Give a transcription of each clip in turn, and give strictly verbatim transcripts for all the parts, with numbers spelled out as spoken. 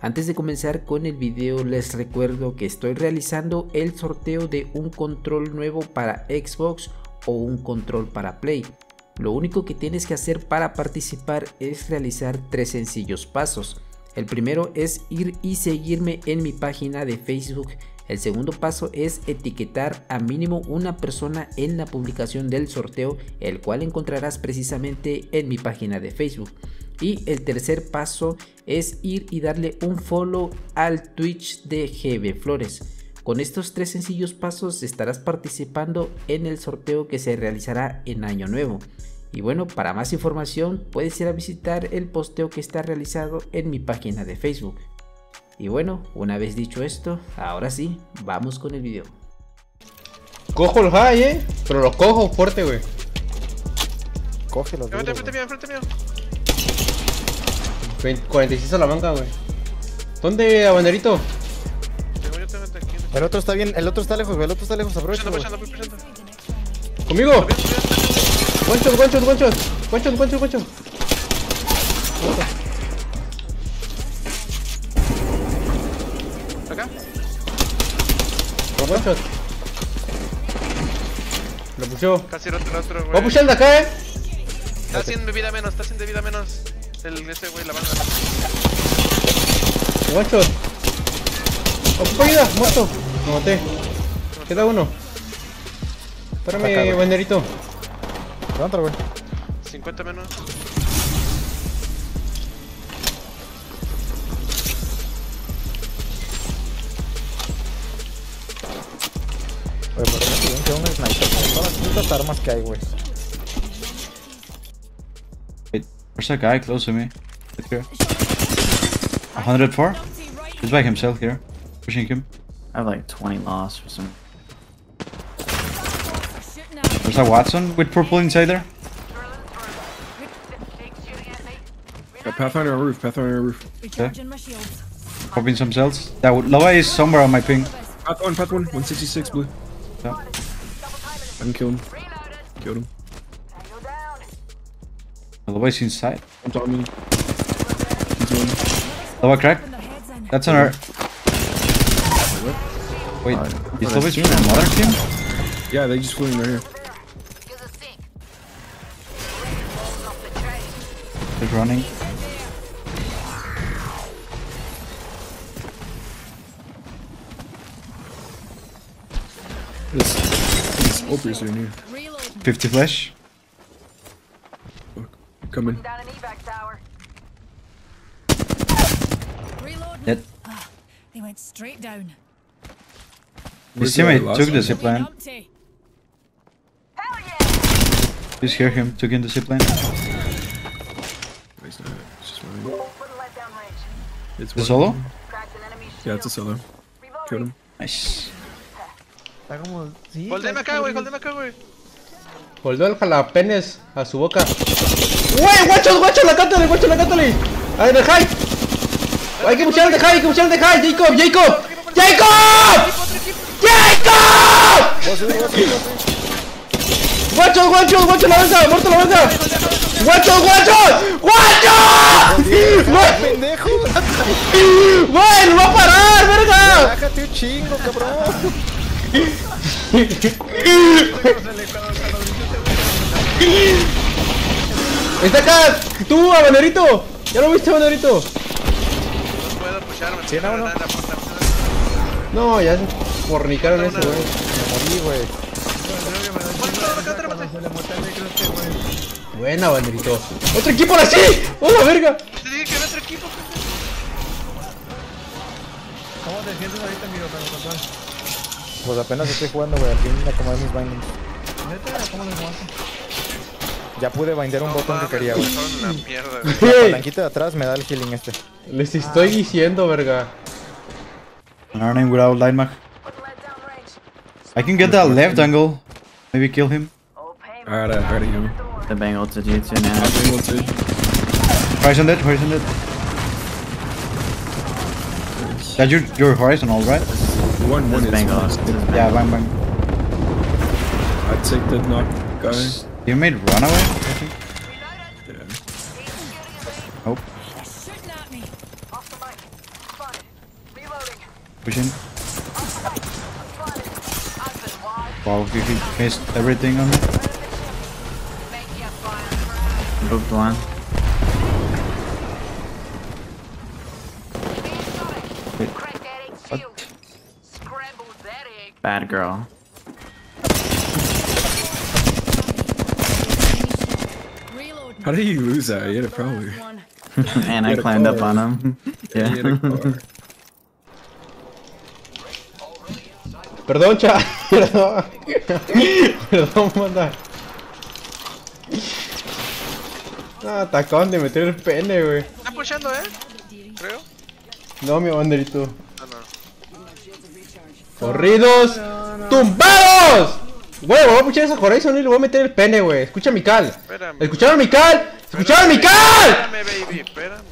Antes de comenzar con el video, les recuerdo que estoy realizando el sorteo de un control nuevo para Xbox o un control para Play. Lo único que tienes que hacer para participar es realizar tres sencillos pasos. El primero es ir y seguirme en mi página de Facebook. El segundo paso es etiquetar a mínimo una persona en la publicación del sorteo, el cual encontrarás precisamente en mi página de Facebook. Y el tercer paso es ir y darle un follow al Twitch de G B Flores. Con estos tres sencillos pasos estarás participando en el sorteo que se realizará en Año Nuevo. Y bueno, para más información puedes ir a visitar el posteo que está realizado en mi página de Facebook. Y bueno, una vez dicho esto, ahora sí, vamos con el video. Cojo los high, eh, pero los cojo fuerte, güey. Cógelos. Frente, frente mío, frente mío. cuarenta y seis a la manga, güey. ¿Dónde, abanderito? Tengo yo también aquí. El otro está bien, el otro está lejos, güey, el otro está lejos, aprovecha. Conmigo. Guanchos, guanchos, guanchos. Guanchos, guanchos, guanchos. Acá. Guanchos. Lo puchó. Casi el otro, el otro, güey. Va a puchar de acá, eh. Está sin vida menos, está sin vida menos. El ese güey, la banda. Guachos. Ocupa ayuda, muerto. Me maté. Queda uno. Espérame, banderito. Levanta, güey. cincuenta menos. Oye, por qué no tienen que un sniper con todas las putas armas que hay, güey. There's that guy close to me, right here. one oh four? He's by himself here, pushing him. I have like twenty loss or something. There's that Wattson with purple inside there. Got Pathfinder on roof, Pathfinder on roof. Okay. Popping some cells. That Loa is somewhere on my ping. Path one, Path one, one sixty-six blue. Yeah. I can kill him. Killed him. Lova's inside. I'm talking. Lova crack. That's on our. Wait, uh, is Lova's team on another team? Yeah, they just flew in right here. They're running. This, this opers are new. fifty flash. Coming. Dead. They went straight down. His teammate took the zipline. Please hear him taking the zipline. He's not. He's just running. It's a solo? Yeah, it's a solo. Killed him. Nice. Hold him acá, wey. Hold him acá, wey. Holdó el jalapenes a su boca. ¡Wey! ¡Guachos! ¡Guachos! ¡La cántale! ¡Guachos! ¡La cántale! ¡A ver, el high! ¡Hay que puchar el high! ¡Hay que puchar el high! ¡Jacob! ¡Jacob! ¡Jacob! ¡Jacob! ¡Guachos! ¡Guachos! ¡Guachos! ¡La banda! ¡Muerto la banda! ¡Guachos! ¡Guachos! ¡Guachos! ¡Pendejo! ¡Wey! ¡Lo va a parar, verga! ¡Bájate un chingo, cabrón! ¡Está acá! ¡Tú, abanderito! ¡Ya lo viste, abanderito! No puedo pucharme, ¿sí, no? La puerta. No, ya se fornicaron ese, güey. Me morí, güey. Buena, abanderito. ¡Otro equipo ahora sí! ¡Oh, la verga! Te dije que era otro equipo. ¿Cómo te sientes ahorita, amigo? Pues apenas estoy jugando, güey. Aquí me acomodé mis bindings. ¿Cómo les jugaste? Ya pude vender un no, botón que quería, güey. La palanquita de atrás me da el healing este. Les estoy diciendo, verga. Our name without light mag. I can get that left angle. Maybe kill him. Alright, I heard him. The bang ulted you too now. Horizon dead, Horizon dead. That's your, your Horizon, alright? One, one is bang ulted. Yeah, bang bang. I take that knock, guys. You made runaway, I think. Yeah. Nope. pushing. Wow, he missed everything on me. Dropped one. Wait. What? Bad girl. How did you lose that? You had a problem. And I climbed up on him. Yeah. Perdón, chaval. Perdón. Perdón, manda. Ah, te acaban de meter el pene, güey. Está pushando, eh. Creo. No, mi banderito. Ah, no. Corridos. No, no. ¡Tumbados! Güey, voy a puchar esa Horizon y le voy a meter el pene, güey. Escucha mi cal. Espérame, ¿escucharon mi cal? ¡Escucharon mi cal! Espérame, baby, espérame.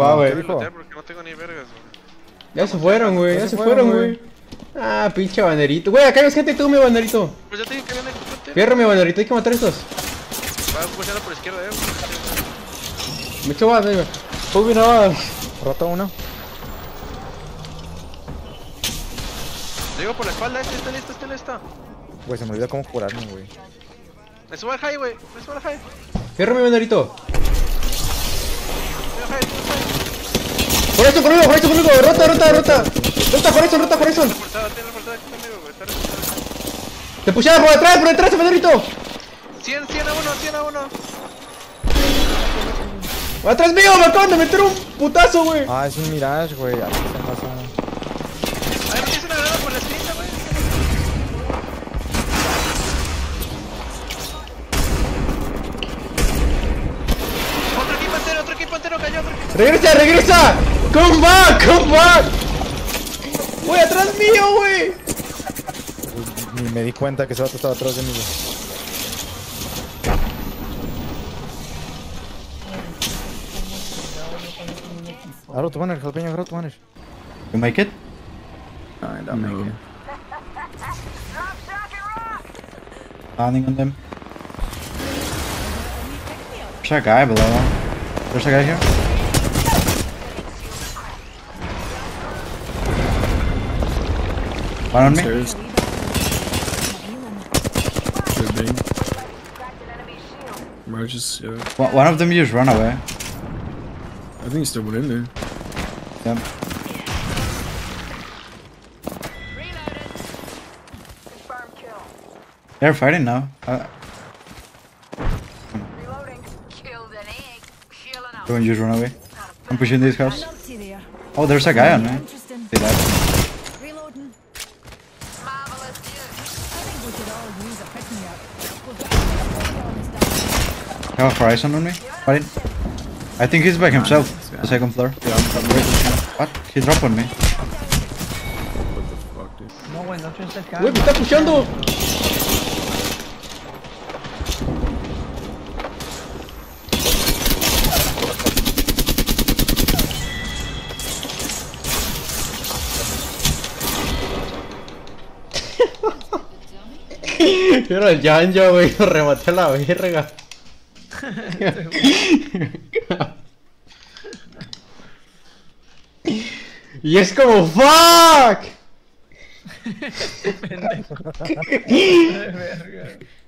Va, güey. No, no tengo ni vergas, ya se fueron, güey. Ya se fueron, güey. Ah, pinche banderito. Güey, acá hay gente, tú, mi banderito. Pues ya te dije que viene el fierro, mi banderito, hay que matar a estos. Va a pucharlo por izquierda, eh. Me echo más, güey. Uy, no. Roto uno. Llego por la espalda, este está listo, este listo. Güey, se me olvidó cómo curarme, güey. Me subo al high, güey. Me subo al high. Fierro, mi banderito. Por eso conmigo, por eso conmigo. Rota, rota, rota. Rota, Horizon, rota, Horizon. Te pusieron por detrás, por detrás, banderito. cien, cien a uno, cien a uno. Atrás mío, me acaban de meter un putazo, güey. Ah, es un Mirage, güey. A ver, me hizo una granada por la esquina, güey. Otro equipo entero, otro equipo entero cayó. Otro equipo. Regresa, regresa. Come back, come back. Güey, atrás mío, güey. Ni me di cuenta que ese vato estaba atrás de mí, güey. I wrote one, Jalpeño, I wrote one. You make it? No, I don't no. make it. Landing on them. There's a guy below. There's a guy here. One on me. Emerges, yeah. One, one of them just ran away. I think he's still one in there. Damn. They're fighting now. Uh, Don't just run away. I'm pushing this house. Oh, there's a guy on me. They died. I have a Horizon on me. Fighting. I think he's by himself, the second floor. Yeah, I'm what? He dropped on me. What the fuck, dude? No, güey, no tienes el carro. Güey, me está pushando. Era el Janja, güey, lo rematé a la verga. Y es como fuck.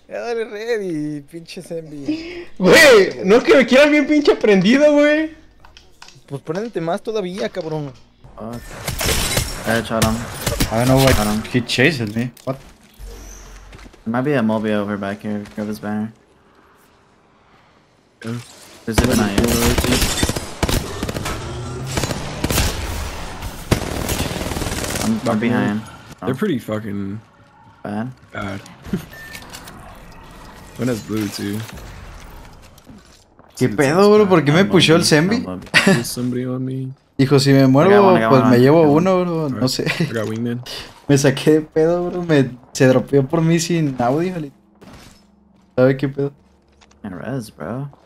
Ya dale ready, pinche Zenbi. Güey, no es que me quieras bien pinche prendido, güey. Pues ponente más todavía, cabrón. Ah, eh, Charam. I don't know why Charam. He chased me. What? There might be a mobile over back here. Grab his banner. Yeah. There's an eye. I'm, I'm behind. Oh. They're pretty fucking bad. Bad. One has blue too. ¿Qué pedo, bro? ¿Por qué me pushó el Zenbi? Dijo, si me muero, pues me llevo uno, bro. No sé. Me saqué de pedo, bro. Me se dropeó por mí sin audio. ¿Sabe qué pedo? And res, bro.